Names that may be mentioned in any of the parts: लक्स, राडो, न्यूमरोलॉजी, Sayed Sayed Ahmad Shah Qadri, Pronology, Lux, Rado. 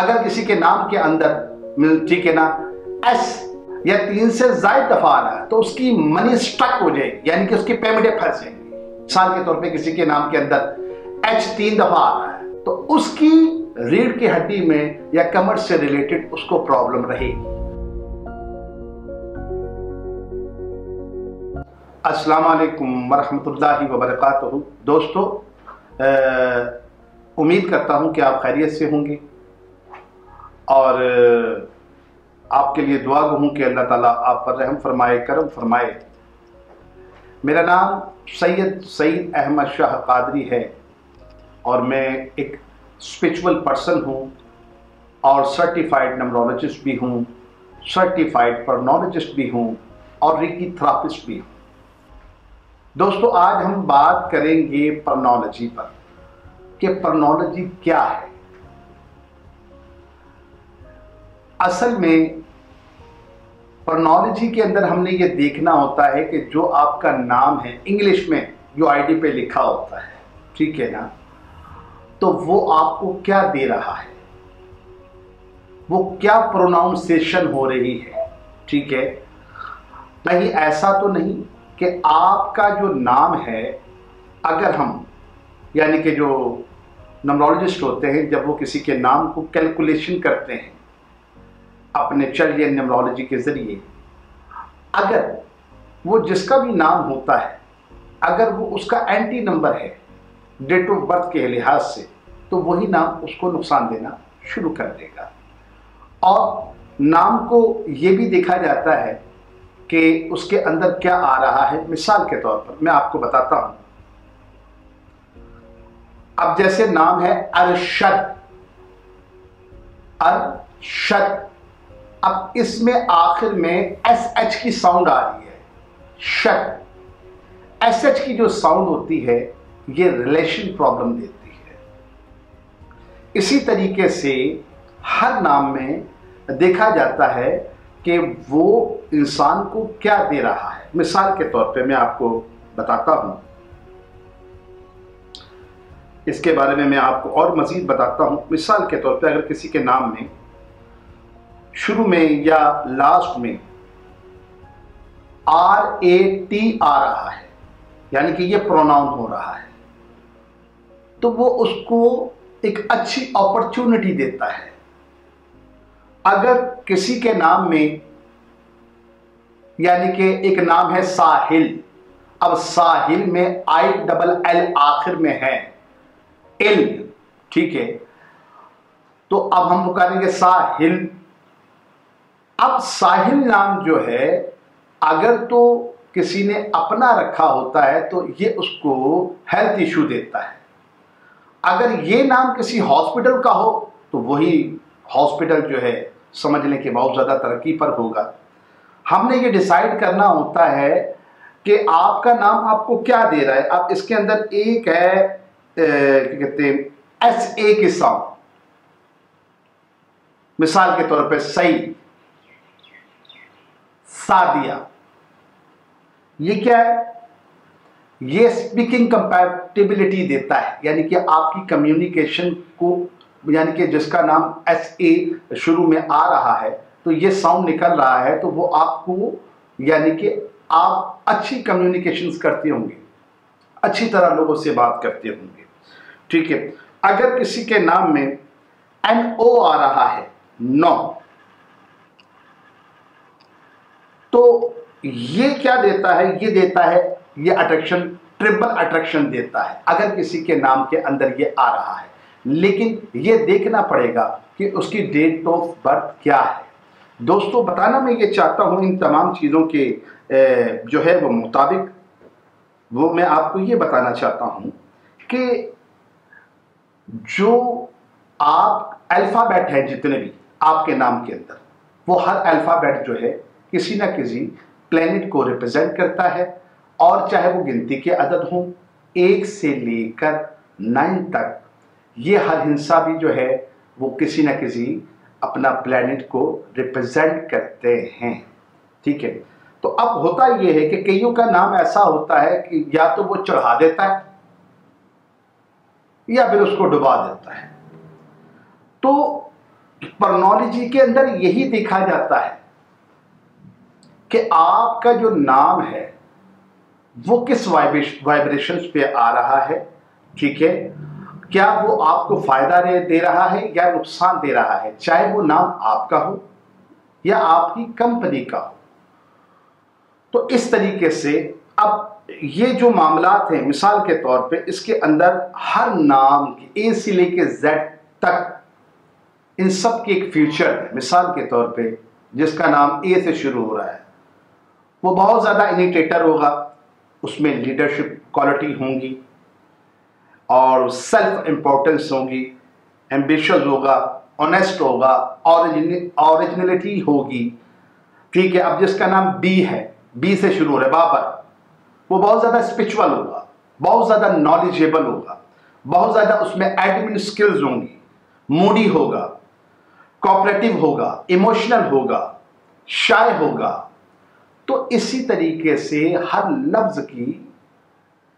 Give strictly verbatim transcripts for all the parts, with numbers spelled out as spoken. अगर किसी के नाम के अंदर, ठीक है ना, एस या तीन से ज्यादा दफा आ रहा है तो उसकी मनी स्ट्रक हो जाएगी, यानी कि उसकी पेमेंट फंस जाएगी। मिसाल के तौर पे किसी के नाम के अंदर एच तीन दफा आ रहा है तो उसकी रीढ़ की हड्डी में या कमर से रिलेटेड उसको प्रॉब्लम रहेगी। अस्सलाम वालेकुम वरहमतुल्लाहि वबरकातुहू। दोस्तों, उम्मीद करता हूं कि आप खैरियत से होंगे और आपके लिए दुआ गो हूँ कि अल्लाह ताला आप पर रहम फरमाए, करम फरमाए। मेरा नाम सैयद सैयद अहमद शाह कादरी है और मैं एक स्पिरिचुअल पर्सन हूँ और सर्टिफाइड न्यूमरोलॉजिस्ट भी हूँ, सर्टिफाइड प्रोनोलॉजिस्ट भी हूँ और रिकी थेरापिस्ट भी हूँ। दोस्तों, आज हम बात करेंगे प्रोनोलॉजी पर कि प्रोनोलॉजी क्या है। असल में प्रोनोलॉजी के अंदर हमने ये देखना होता है कि जो आपका नाम है इंग्लिश में जो आईडी पे लिखा होता है, ठीक है ना, तो वो आपको क्या दे रहा है, वो क्या प्रोनाउंसिएशन हो रही है। ठीक है, कहीं ऐसा तो नहीं कि आपका जो नाम है, अगर हम यानी कि जो न्यूमरोलॉजिस्ट होते हैं जब वो किसी के नाम को कैलकुलेशन करते हैं अपने चर्य न्यूमरोलॉजी के ज़रिए, अगर वो जिसका भी नाम होता है अगर वो उसका एंटी नंबर है डेट ऑफ बर्थ के लिहाज से तो वही नाम उसको नुकसान देना शुरू कर देगा। और नाम को ये भी देखा जाता है कि उसके अंदर क्या आ रहा है। मिसाल के तौर पर मैं आपको बताता हूँ, अब जैसे नाम है अरशद, अरशद, अब इसमें आखिर में एस एच की साउंड आ रही है, शक। एस एच की जो साउंड होती है ये रिलेशन प्रॉब्लम देती है। इसी तरीके से हर नाम में देखा जाता है कि वो इंसान को क्या दे रहा है। मिसाल के तौर पे मैं आपको बताता हूँ, इसके बारे में मैं आपको और मज़ीद बताता हूँ। मिसाल के तौर पे अगर किसी के नाम में शुरू में या लास्ट में आर ए टी आ रहा है, यानी कि ये प्रोनाउन हो रहा है, तो वो उसको एक अच्छी अपॉर्चुनिटी देता है। अगर किसी के नाम में यानी कि एक नाम है साहिल, अब साहिल में आई डबल एल आखिर में है, एल, ठीक है, तो अब हम पुकारेंगे साहिल। अब साहिल नाम जो है अगर तो किसी ने अपना रखा होता है तो ये उसको हेल्थ इश्यू देता है। अगर ये नाम किसी हॉस्पिटल का हो तो वही हॉस्पिटल जो है समझ लें कि बहुत ज़्यादा तरक्की पर होगा। हमने ये डिसाइड करना होता है कि आपका नाम आपको क्या दे रहा है। अब इसके अंदर एक है क्या कहते हैं एस ए के साउंड, मिसाल के तौर पे सही, सादिया, ये क्या है, ये स्पीकिंग कंपैटिबिलिटी देता है, यानी कि आपकी कम्युनिकेशन को, यानी कि जिसका नाम एस ए शुरू में आ रहा है तो ये साउंड निकल रहा है तो वो आपको यानी कि आप अच्छी कम्युनिकेशंस करते होंगे, अच्छी तरह लोगों से बात करते होंगे। ठीक है, अगर किसी के नाम में एन ओ आ रहा है, नौ, तो ये क्या देता है, ये देता है ये अट्रैक्शन, ट्रिपल अट्रैक्शन देता है अगर किसी के नाम के अंदर ये आ रहा है। लेकिन ये देखना पड़ेगा कि उसकी डेट ऑफ बर्थ क्या है। दोस्तों, बताना मैं ये चाहता हूँ इन तमाम चीज़ों के जो है वो मुताबिक वो मैं आपको ये बताना चाहता हूँ कि जो आप अल्फ़ाबेट हैं जितने भी आपके नाम के अंदर, वो हर अल्फ़ाबेट जो है किसी ना किसी प्लेनेट को रिप्रेजेंट करता है और चाहे वो गिनती के अदद हों एक से लेकर नाइन तक, ये हर हिंसा भी जो है वो किसी ना किसी अपना प्लेनेट को रिप्रेजेंट करते हैं। ठीक है, तो अब होता ये है कि कईयों का नाम ऐसा होता है कि या तो वो चढ़ा देता है या फिर उसको डुबा देता है। तो प्रोनोलॉजी के अंदर यही देखा जाता है कि आपका जो नाम है वो किस वाइब्रेशंस पे आ रहा है, ठीक है, क्या वो आपको फायदा दे रहा है या नुकसान दे रहा है, चाहे वो नाम आपका हो या आपकी कंपनी का हो। तो इस तरीके से अब ये जो मामलात हैं, मिसाल के तौर पे इसके अंदर हर नाम के ए से लेके जेड तक इन सब की एक फीचर है। मिसाल के तौर पे जिसका नाम ए से शुरू हो रहा है वो बहुत ज़्यादा इनिटेटर होगा, उसमें लीडरशिप क्वालिटी होंगी और सेल्फ इम्पोर्टेंस होगी, एम्बिशियस होगा, ऑनेस्ट होगा, ओरिजिनलिटी होगी, ठीक है। अब जिसका नाम बी है, बी से शुरू हो रहा है, बाबर, वो बहुत ज़्यादा स्पिरिचुअल होगा, बहुत ज़्यादा नॉलेजेबल होगा, बहुत ज़्यादा उसमें एडमिन स्किल्स होंगी, मूडी होगा, कोऑपरेटिव होगा, इमोशनल होगा, शाय होगा। तो इसी तरीके से हर लफ्ज की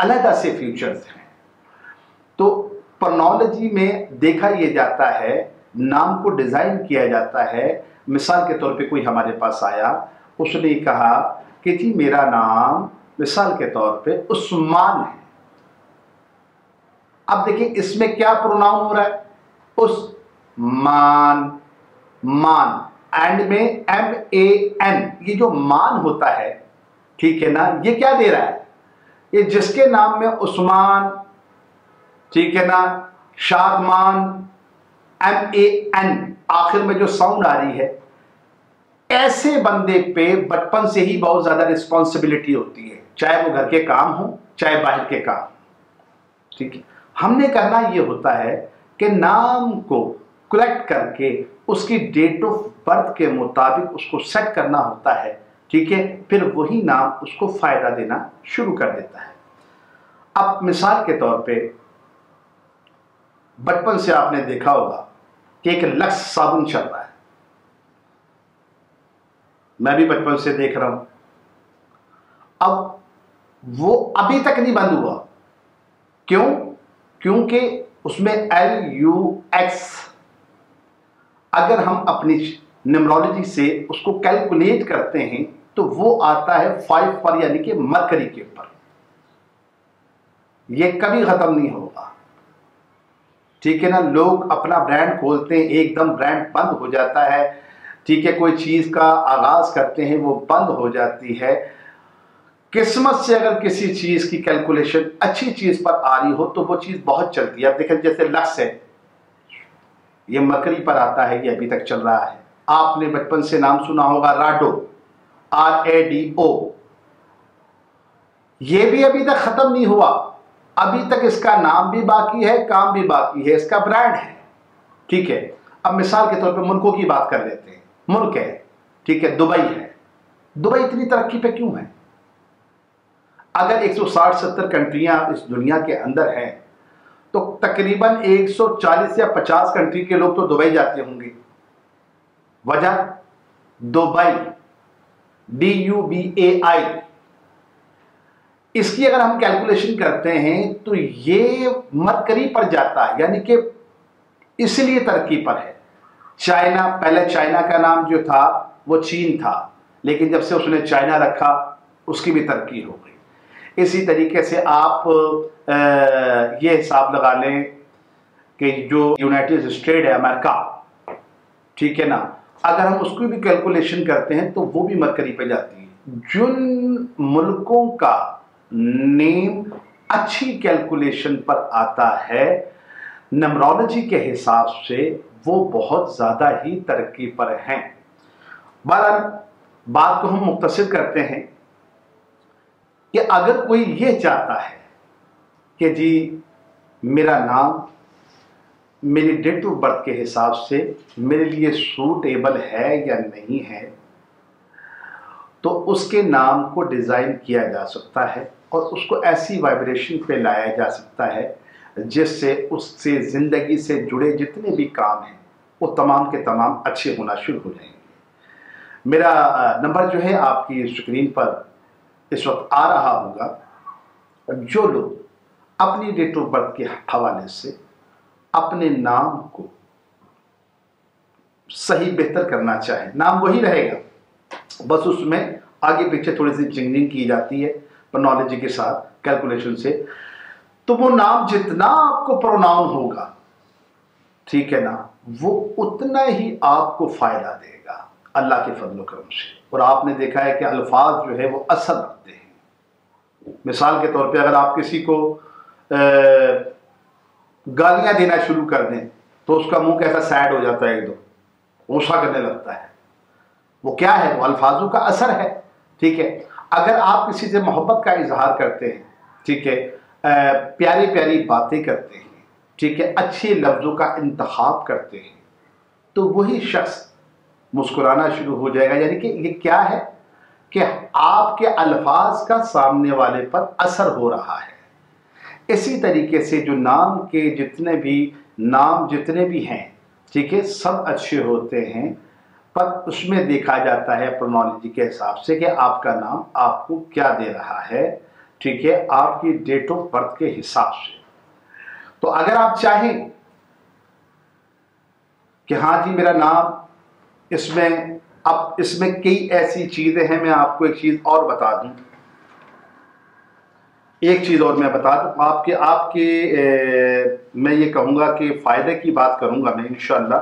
अलग से फीचर्स हैं। तो प्रोनोलॉजी में देखा यह जाता है, नाम को डिजाइन किया जाता है। मिसाल के तौर पे कोई हमारे पास आया, उसने कहा कि जी मेरा नाम मिसाल के तौर पे उस्मान है। अब देखिए इसमें क्या प्रोनाउन हो रहा है, उस मान, मान एंड में एम ए एन, ये जो मान होता है, ठीक है ना, ये क्या दे रहा है, ये जिसके नाम में उस्मान, ठीक है ना, शादमान, एम ए एन आखिर में जो साउंड आ रही है, ऐसे बंदे पे बचपन से ही बहुत ज्यादा रिस्पॉन्सिबिलिटी होती है, चाहे वो घर के काम हो चाहे बाहर के काम, ठीक है। हमने करना ये होता है के नाम को कलेक्ट करके उसकी डेट ऑफ बर्थ के मुताबिक उसको सेट करना होता है, ठीक है, फिर वही नाम उसको फायदा देना शुरू कर देता है। अब मिसाल के तौर पे बचपन से आपने देखा होगा कि एक लक्स साबुन चल रहा है, मैं भी बचपन से देख रहा हूं, अब वो अभी तक नहीं बंद हुआ, क्यों? क्योंकि उसमें एल यू एक्स, अगर हम अपनी न्यूमरोलॉजी से उसको कैलकुलेट करते हैं तो वो आता है फाइव पर, यानी कि मरकरी के ऊपर, ये कभी खत्म नहीं होगा, ठीक है ना। लोग अपना ब्रांड खोलते हैं, एकदम ब्रांड बंद हो जाता है, ठीक है, कोई चीज का आगाज करते हैं वो बंद हो जाती है। किस्मत से अगर किसी चीज की कैलकुलेशन अच्छी चीज पर आ रही हो तो वो चीज बहुत चलती है। अब देखें जैसे लक्स है, ये मकरी पर आता है, ये अभी तक चल रहा है, आपने बचपन से नाम सुना होगा राडो, R A D O, ये भी अभी तक खत्म नहीं हुआ, अभी तक इसका नाम भी बाकी है, काम भी बाकी है, इसका ब्रांड है, ठीक है। अब मिसाल के तौर पर मुल्कों की बात कर लेते हैं, मुल्क है, ठीक है, दुबई है, दुबई इतनी तरक्की पे क्यों है? अगर एक सौ साठ सत्तर कंट्रियां इस दुनिया के अंदर हैं तो तकरीबन एक सौ चालीस या पचास कंट्री के लोग तो दुबई जाते होंगे। वजह Dubai, D U B A I, इसकी अगर हम कैलकुलेशन करते हैं तो ये मरकरी पर जाता है, यानी कि इसलिए तरक्की पर है। चाइना, पहले चाइना का नाम जो था वो चीन था, लेकिन जब से उसने चाइना रखा उसकी भी तरक्की हो गई। इसी तरीके से आप ये हिसाब लगा लें कि जो यूनाइटेड स्टेट है अमेरिका, ठीक है ना, अगर हम उसकी भी कैलकुलेशन करते हैं तो वो भी मरकरी पे जाती है। जिन मुल्कों का नेम अच्छी कैलकुलेशन पर आता है नंबरोलॉजी के हिसाब से वो बहुत ज़्यादा ही तरक्की पर हैं। बहरहाल बात को हम मुख्तसर करते हैं कि अगर कोई ये चाहता है कि जी मेरा नाम मेरी डेट ऑफ बर्थ के हिसाब से मेरे लिए सूटेबल है या नहीं है, तो उसके नाम को डिज़ाइन किया जा सकता है और उसको ऐसी वाइब्रेशन पे लाया जा सकता है जिससे उससे ज़िंदगी से जुड़े जितने भी काम हैं वो तमाम के तमाम अच्छे होना शुरू हो जाएंगे। मेरा नंबर जो है आपकी स्क्रीन पर इस वक्त आ रहा होगा। जो लोग अपनी डेट ऑफ बर्थ के हवाले से अपने नाम को सही बेहतर करना चाहें, नाम वही रहेगा, बस उसमें आगे पीछे थोड़ी सी चिंगनिंग की जाती है प्रोनोलॉजी के साथ, कैलकुलेशन से। तो वो नाम जितना आपको प्रोनाउन होगा, ठीक है ना, वो उतना ही आपको फायदा देगा अल्लाह के फजलो करम से। और आपने देखा है कि अल्फाज जो है वो असर रखते हैं। मिसाल के तौर पे अगर आप किसी को गालियां देना शुरू कर दें तो उसका मुंह कैसा सैड हो जाता है, एकदम ऊंचा करने लगता है। वो क्या है? वो अल्फाजों का असर है। ठीक है, अगर आप किसी से मोहब्बत का इजहार करते हैं, ठीक है, प्यारी प्यारी बातें करते हैं, ठीक है, अच्छे लफ्ज़ों का इंतखाब करते हैं, तो वही शख्स मुस्कुराना शुरू हो जाएगा। यानी कि ये क्या है कि आपके अल्फाज का सामने वाले पर असर हो रहा है। इसी तरीके से जो नाम के जितने भी नाम जितने भी हैं, ठीक है, सब अच्छे होते हैं, पर उसमें देखा जाता है प्रोनोलॉजी के हिसाब से कि आपका नाम आपको क्या दे रहा है, ठीक है, आपकी डेट ऑफ बर्थ के हिसाब से। तो अगर आप चाहें कि हाँ जी मेरा नाम इसमें, अब इसमें कई ऐसी चीजें हैं, मैं आपको एक चीज और बता दूं, एक चीज और मैं बता दूं आपके आपके ए, मैं ये कहूँगा कि फायदे की बात करूँगा मैं इंशाल्लाह,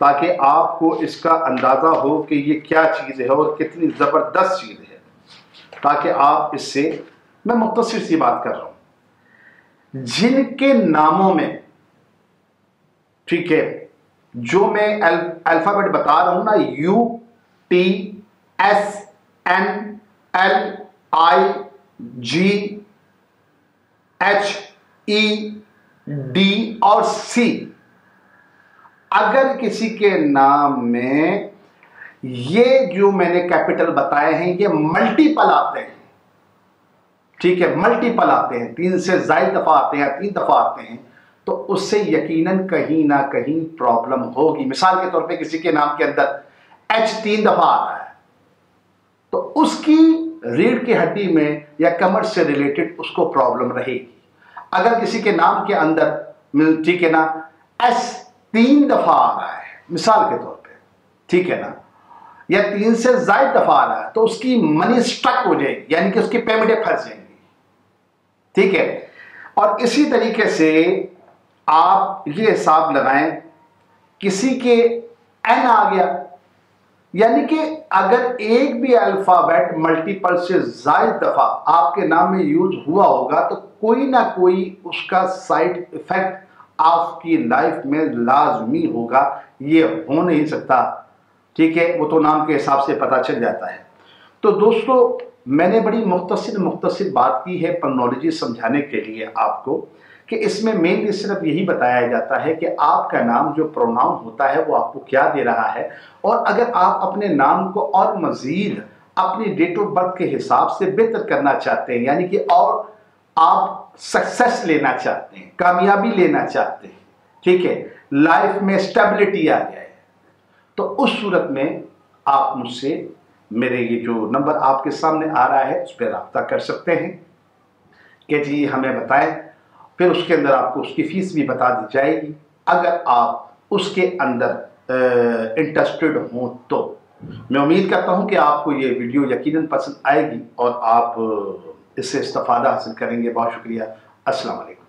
ताकि आपको इसका अंदाज़ा हो कि ये क्या चीज़ है और कितनी ज़बरदस्त चीज़ है, ताकि आप इससे, मैं मुख्तसर सी बात कर रहा हूँ, जिनके नामों में, ठीक है, जो मैं अल्फ़ाबेट बता रहा हूँ ना, U T S N L I G H E D और सी, अगर किसी के नाम में ये जो मैंने कैपिटल बताए हैं ये मल्टीपल आते हैं, ठीक है, मल्टीपल आते हैं, तीन से ज्यादा दफा आते हैं, तीन दफा आते हैं, तो उससे यकीनन कहीं ना कहीं प्रॉब्लम होगी। मिसाल के तौर पे किसी के नाम के अंदर एच तीन दफा आ रहा है, तो उसकी रीढ़ की हड्डी में या कमर से रिलेटेड उसको प्रॉब्लम रहेगी। अगर किसी के नाम के अंदर, ठीक है ना, एस तीन दफा आ रहा है मिसाल के तौर पे, ठीक है ना, या तीन से ज्यादा दफा आ रहा है, तो उसकी मनी स्ट्रक हो जाएगी, यानी कि उसकी पेमेंटें फंस जाएंगी। ठीक है, और इसी तरीके से आप ये हिसाब लगाएं, किसी के एन आ गया, यानी कि अगर एक भी अल्फाबेट मल्टीपल से ज्यादा दफा आपके नाम में यूज हुआ होगा तो कोई ना कोई उसका साइड इफेक्ट आपकी लाइफ में लाजमी होगा, ये हो नहीं सकता। ठीक है, वो तो नाम के हिसाब से पता चल जाता है। तो दोस्तों, मैंने बड़ी मुख्तसर मुख्तसर बात की है प्रोनोलॉजी समझाने के लिए आपको, कि इसमें मेनली सिर्फ यही बताया जाता है कि आपका नाम जो प्रोनाउन होता है वो आपको क्या दे रहा है, और अगर आप अपने नाम को और मज़ीद अपनी डेट ऑफ बर्थ के हिसाब से बेहतर करना चाहते हैं, यानी कि और आप सक्सेस लेना चाहते हैं, कामयाबी लेना चाहते हैं, ठीक है, लाइफ में स्टेबिलिटी आ जाए, तो उस सूरत में आप मुझसे, मेरे ये जो नंबर आपके सामने आ रहा है उस पर रब्ता कर सकते हैं कि जी हमें बताएं, फिर उसके अंदर आपको उसकी फीस भी बता दी जाएगी अगर आप उसके अंदर इंटरेस्टेड हों। तो मैं उम्मीद करता हूं कि आपको ये वीडियो यकीनन पसंद आएगी और आप इससे इस्तिफादा हासिल करेंगे। बहुत शुक्रिया, अस्सलाम वालेकुम।